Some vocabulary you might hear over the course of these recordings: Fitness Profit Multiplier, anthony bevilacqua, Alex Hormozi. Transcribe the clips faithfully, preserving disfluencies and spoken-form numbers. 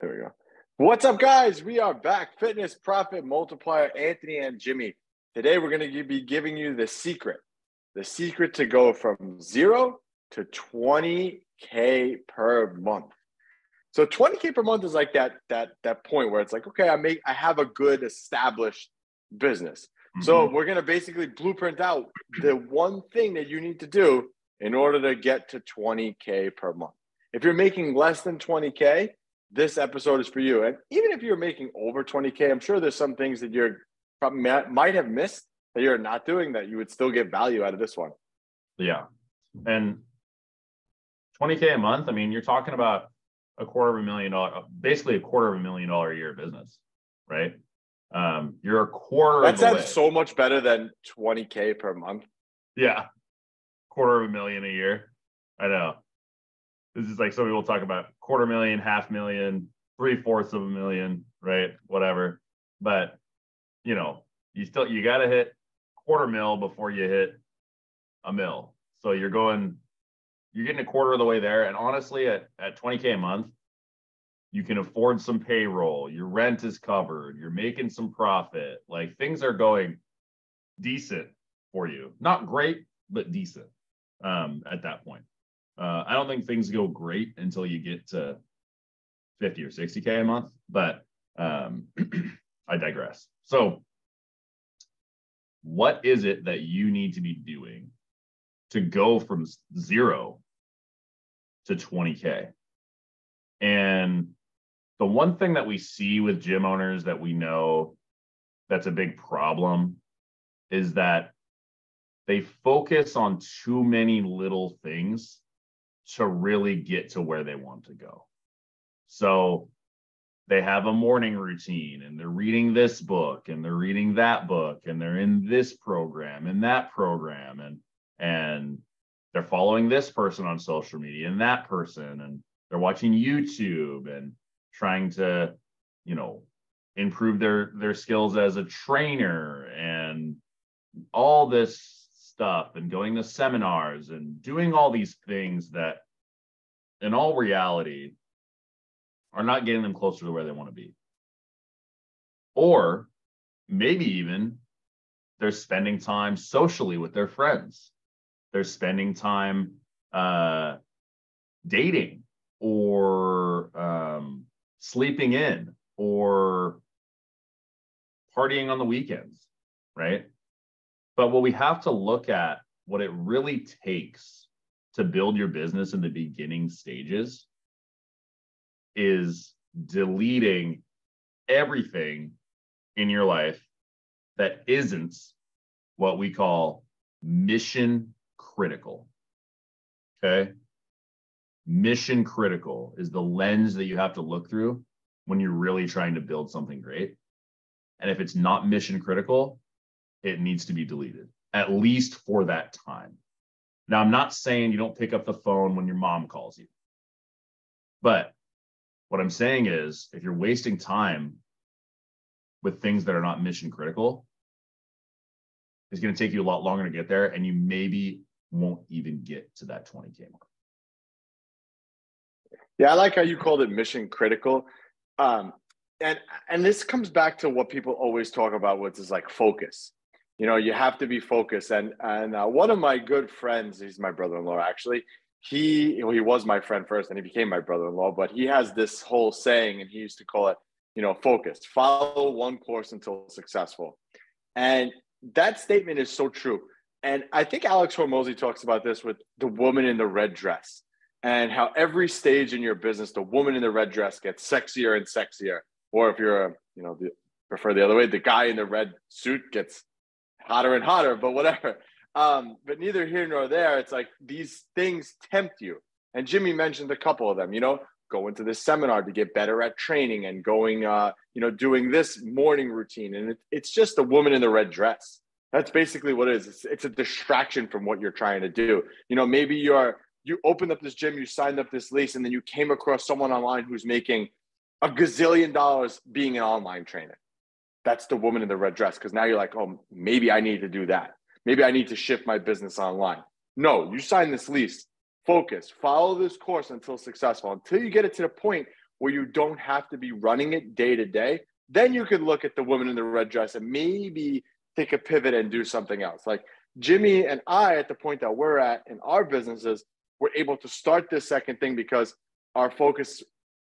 There we go. What's up, guys? We are back. Fitness Profit Multiplier, Anthony and Jimmy. Today, we're going to be giving you the secret. The secret to go from zero to twenty K per month. So twenty K per month is like that, that, that point where it's like, okay, I, make, I have a good established business. Mm-hmm. So we're going to basically blueprint out the one thing that you need to do in order to get to twenty K per month. If you're making less than twenty K, this episode is for you. And even if you're making over twenty K, I'm sure there's some things that you're probably might have missed that you're not doing that you would still get value out of this one. Yeah. And twenty K a month, I mean, you're talking about a quarter of a million dollar, basically a quarter of a million dollar a year business, right? Um, you're a quarter that of sounds so much better than twenty K per month. Yeah. Quarter of a million a year. I know. This is like some people talk about quarter million, half million, three fourths of a million, right? Whatever. But, you know, you still, you got to hit quarter mil before you hit a mil. So you're going, you're getting a quarter of the way there. And honestly, at, at twenty K a month, you can afford some payroll. Your rent is covered. You're making some profit. Like things are going decent for you. Not great, but decent um, at that point. Uh, I don't think things go great until you get to fifty or sixty K a month, but um, I digress. So what is it that you need to be doing to go from zero to twenty K? And the one thing that we see with gym owners that we know that's a big problem is that they focus on too many little things to really get to where they want to go. So they have a morning routine and they're reading this book and they're reading that book and they're in this program and that program and and they're following this person on social media and that person and they're watching YouTube and trying to, you know, improve their their skills as a trainer and all this stuff and going to seminars and doing all these things that in all reality are not getting them closer to where they want to be. Or maybe even they're spending time socially with their friends. They're spending time uh, dating or um, sleeping in or partying on the weekends, right? But what we have to look at, what it really takes to build your business in the beginning stages is deleting everything in your life that isn't what we call mission critical, okay? Mission critical is the lens that you have to look through when you're really trying to build something great. And if it's not mission critical, it needs to be deleted, at least for that time. Now, I'm not saying you don't pick up the phone when your mom calls you. But what I'm saying is, if you're wasting time with things that are not mission critical, it's going to take you a lot longer to get there, and you maybe won't even get to that twenty K mark. Yeah, I like how you called it mission critical. Um, and and this comes back to what people always talk about, which is like focus. You know, you have to be focused. And and uh, one of my good friends, he's my brother-in-law, actually. He well, he was my friend first, and he became my brother-in-law. But he has this whole saying, and he used to call it, you know, focused. Follow one course until successful. And that statement is so true. And I think Alex Hormozi talks about this with the woman in the red dress and how every stage in your business, the woman in the red dress gets sexier and sexier. Or if you're, a, you know, the, prefer the other way, the guy in the red suit gets hotter and hotter, but whatever. Um, but neither here nor there, it's like these things tempt you. And Jimmy mentioned a couple of them, you know, going to this seminar to get better at training and going, uh, you know, doing this morning routine. And it, it's just a woman in the red dress. That's basically what it is. It's, it's a distraction from what you're trying to do. You know, maybe you're, you opened up this gym, you signed up this lease, and then you came across someone online who's making a gazillion dollars being an online trainer. That's the woman in the red dress. Because now you're like, oh, maybe I need to do that. Maybe I need to shift my business online. No, you sign this lease, focus, follow this course until successful, until you get it to the point where you don't have to be running it day to day, then you could look at the woman in the red dress and maybe take a pivot and do something else. Like Jimmy and I, at the point that we're at in our businesses, we're able to start this second thing because our focus,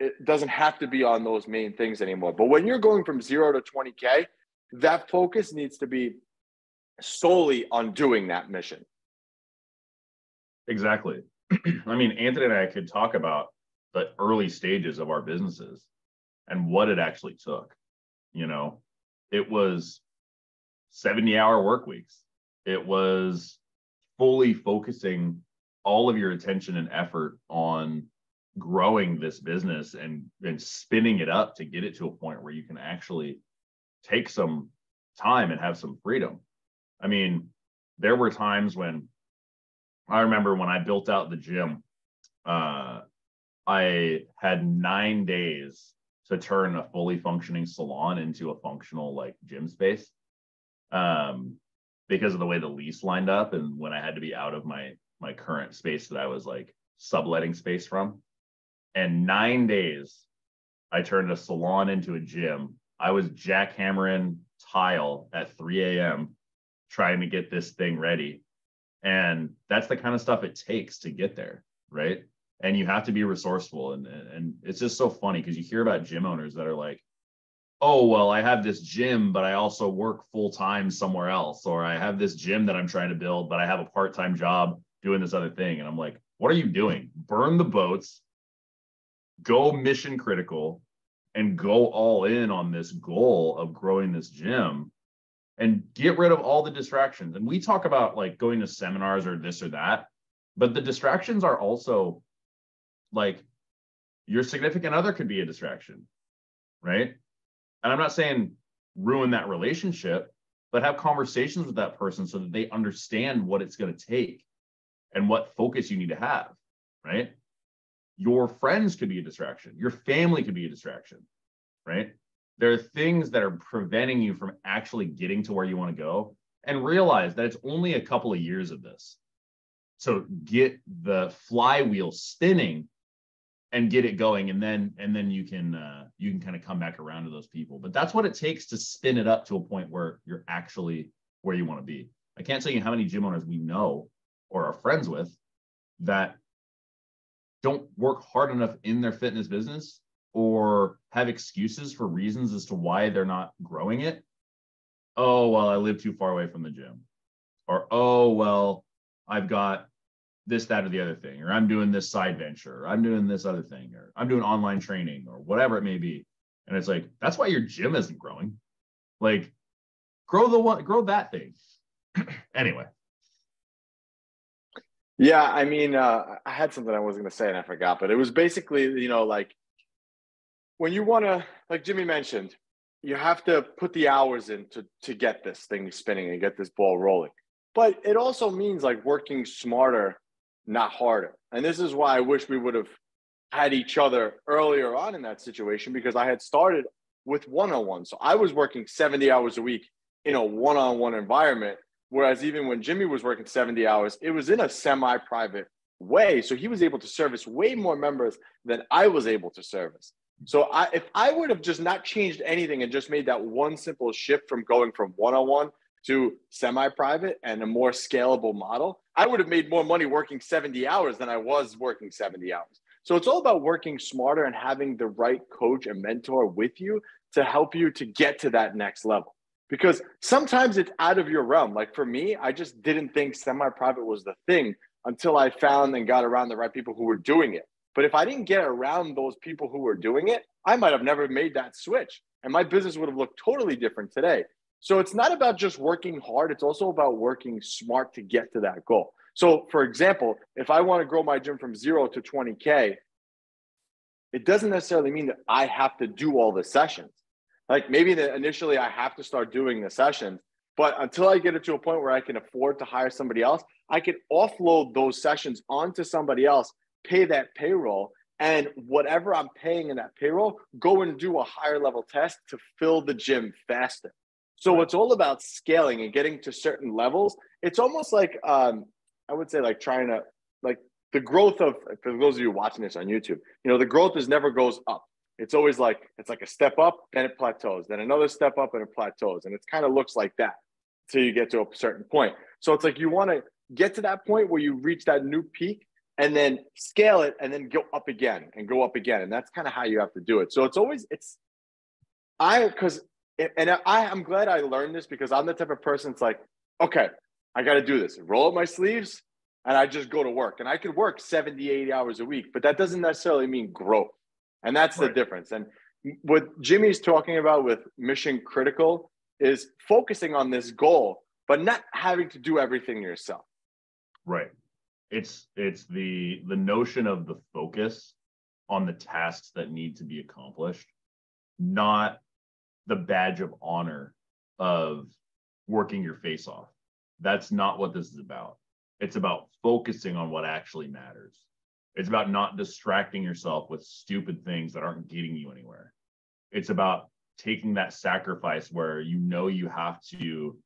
it doesn't have to be on those main things anymore. But when you're going from zero to twenty K, that focus needs to be solely on doing that mission. Exactly. I mean, Anthony and I could talk about the early stages of our businesses and what it actually took. You know, it was seventy hour work weeks. It was fully focusing all of your attention and effort on growing this business and, and spinning it up to get it to a point where you can actually take some time and have some freedom. I mean, there were times when I remember when I built out the gym, uh, I had nine days to turn a fully functioning salon into a functional like gym space, um, because of the way the lease lined up and when I had to be out of my my current space that I was like subletting space from. And nine days, I turned a salon into a gym. I was jackhammering tile at three a m trying to get this thing ready. And that's the kind of stuff it takes to get there, right? And you have to be resourceful. And, and it's just so funny because you hear about gym owners that are like, oh, well, I have this gym, but I also work full-time somewhere else. Or I have this gym that I'm trying to build, but I have a part-time job doing this other thing. And I'm like, what are you doing? Burn the boats, go mission critical, and go all in on this goal of growing this gym. And get rid of all the distractions. And we talk about like going to seminars or this or that, but the distractions are also like your significant other could be a distraction, right? And I'm not saying ruin that relationship, but have conversations with that person so that they understand what it's going to take and what focus you need to have, right? Your friends could be a distraction. Your family could be a distraction, right? There are things that are preventing you from actually getting to where you want to go, and realize that it's only a couple of years of this. So get the flywheel spinning and get it going. And then, and then you can, uh, you can kind of come back around to those people, but that's what it takes to spin it up to a point where you're actually where you want to be. I can't tell you how many gym owners we know or are friends with that don't work hard enough in their fitness business or have excuses for reasons as to why they're not growing it. Oh, well, I live too far away from the gym. Or, oh, well, I've got this, that, or the other thing. Or I'm doing this side venture. Or I'm doing this other thing. Or I'm doing online training or whatever it may be. And it's like, that's why your gym isn't growing. Like, grow the one, grow that thing. Anyway. Yeah, I mean, uh, I had something I was going to say and I forgot, but it was basically, you know, like, when you want to, like Jimmy mentioned, you have to put the hours in to, to get this thing spinning and get this ball rolling. But it also means like working smarter, not harder. And this is why I wish we would have had each other earlier on in that situation, because I had started with one-on-one. So I was working seventy hours a week in a one-on-one environment. Whereas even when Jimmy was working seventy hours, it was in a semi-private way. So he was able to service way more members than I was able to service. So I, if I would have just not changed anything and just made that one simple shift from going from one-on-one to semi-private and a more scalable model, I would have made more money working seventy hours than I was working seventy hours. So it's all about working smarter and having the right coach and mentor with you to help you to get to that next level. Because sometimes it's out of your realm. Like for me, I just didn't think semi-private was the thing until I found and got around the right people who were doing it. But if I didn't get around those people who were doing it, I might have never made that switch. And my business would have looked totally different today. So it's not about just working hard. It's also about working smart to get to that goal. So for example, if I want to grow my gym from zero to twenty K, it doesn't necessarily mean that I have to do all the sessions. Like maybe the, initially I have to start doing the sessions, but until I get it to a point where I can afford to hire somebody else, I can offload those sessions onto somebody else, pay that payroll, and whatever I'm paying in that payroll, go and do a higher level test to fill the gym faster. So it's all about scaling and getting to certain levels. It's almost like, um, I would say like trying to, like the growth of, for those of you watching this on YouTube, you know, the growth is never goes up. It's always like, it's like a step up, then it plateaus, then another step up and it plateaus. And it kind of looks like that till you get to a certain point. So it's like, you want to get to that point where you reach that new peak and then scale it and then go up again and go up again. And that's kind of how you have to do it. So it's always, it's, I, cause, and I, I'm glad I learned this because I'm the type of person, it's like, okay, I got to do this, roll up my sleeves and I just go to work. And I could work seventy, eighty hours a week, but that doesn't necessarily mean growth. And that's the difference. And what Jimmy's talking about with mission critical is focusing on this goal, but not having to do everything yourself. Right. It's, it's the, the notion of the focus on the tasks that need to be accomplished, not the badge of honor of working your face off. That's not what this is about. It's about focusing on what actually matters. It's about not distracting yourself with stupid things that aren't getting you anywhere. It's about taking that sacrifice where you know you have to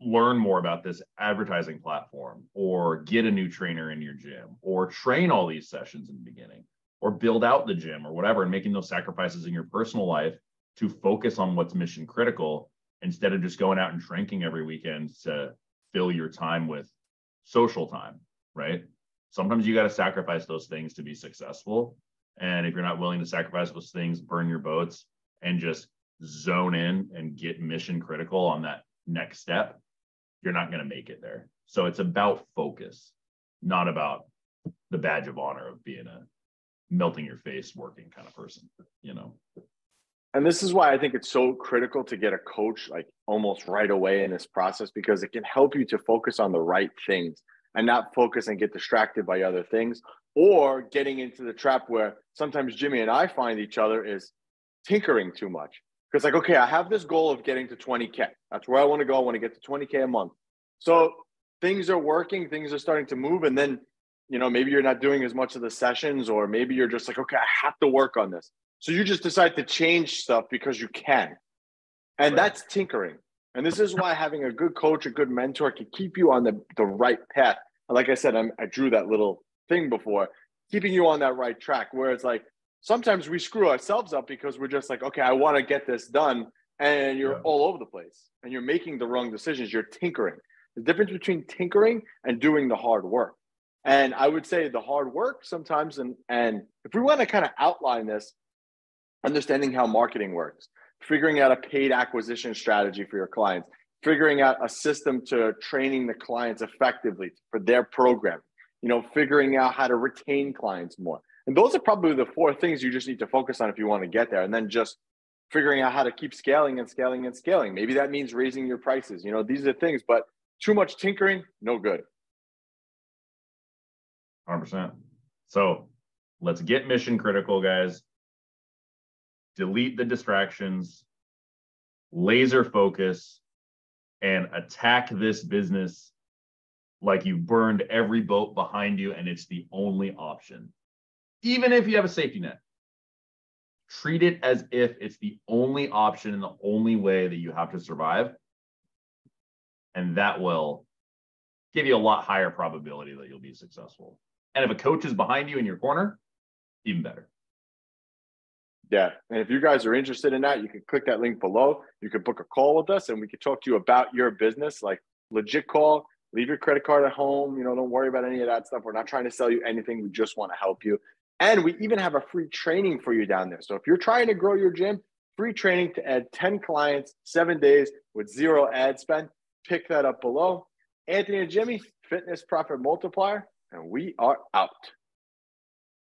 learn more about this advertising platform or get a new trainer in your gym or train all these sessions in the beginning or build out the gym or whatever, and making those sacrifices in your personal life to focus on what's mission critical instead of just going out and drinking every weekend to fill your time with social time, right? Sometimes you got to sacrifice those things to be successful. And if you're not willing to sacrifice those things, burn your boats and just zone in and get mission critical on that next step, you're not going to make it there. So it's about focus, not about the badge of honor of being a melting your face working kind of person, you know? And this is why I think it's so critical to get a coach like almost right away in this process, because it can help you to focus on the right things and not focus and get distracted by other things, or getting into the trap where sometimes Jimmy and I find each other is tinkering too much. Because like, okay, I have this goal of getting to twenty K. That's where I want to go. I want to get to twenty K a month. So things are working, things are starting to move. And then, you know, maybe you're not doing as much of the sessions, or maybe you're just like, okay, I have to work on this. So you just decide to change stuff because you can. And right. That's tinkering. And this is why having a good coach, a good mentor can keep you on the, the right path. And like I said, I'm, I drew that little thing before, keeping you on that right track, where it's like, sometimes we screw ourselves up because we're just like, okay, I want to get this done. And you're yeah. all over the place and you're making the wrong decisions. You're tinkering. The difference between tinkering and doing the hard work. And I would say the hard work sometimes, and, and if we want to kind of outline this, understanding how marketing works, figuring out a paid acquisition strategy for your clients, figuring out a system to training the clients effectively for their program, you know, figuring out how to retain clients more. And those are probably the four things you just need to focus on if you want to get there. And then just figuring out how to keep scaling and scaling and scaling. Maybe that means raising your prices. You know, these are things, but too much tinkering, no good. one hundred percent. So let's get mission critical, guys. Delete the distractions, laser focus, and attack this business like you burned every boat behind you and it's the only option. Even if you have a safety net, treat it as if it's the only option and the only way that you have to survive. And that will give you a lot higher probability that you'll be successful. And if a coach is behind you in your corner, even better. Yeah. And if you guys are interested in that, you can click that link below. You can book a call with us and we can talk to you about your business, like legit call, leave your credit card at home. You know, don't worry about any of that stuff. We're not trying to sell you anything. We just want to help you. And we even have a free training for you down there. So if you're trying to grow your gym, free training to add ten clients, seven days with zero ad spend, pick that up below. Anthony and Jimmy, Fitness Profit Multiplier, and we are out.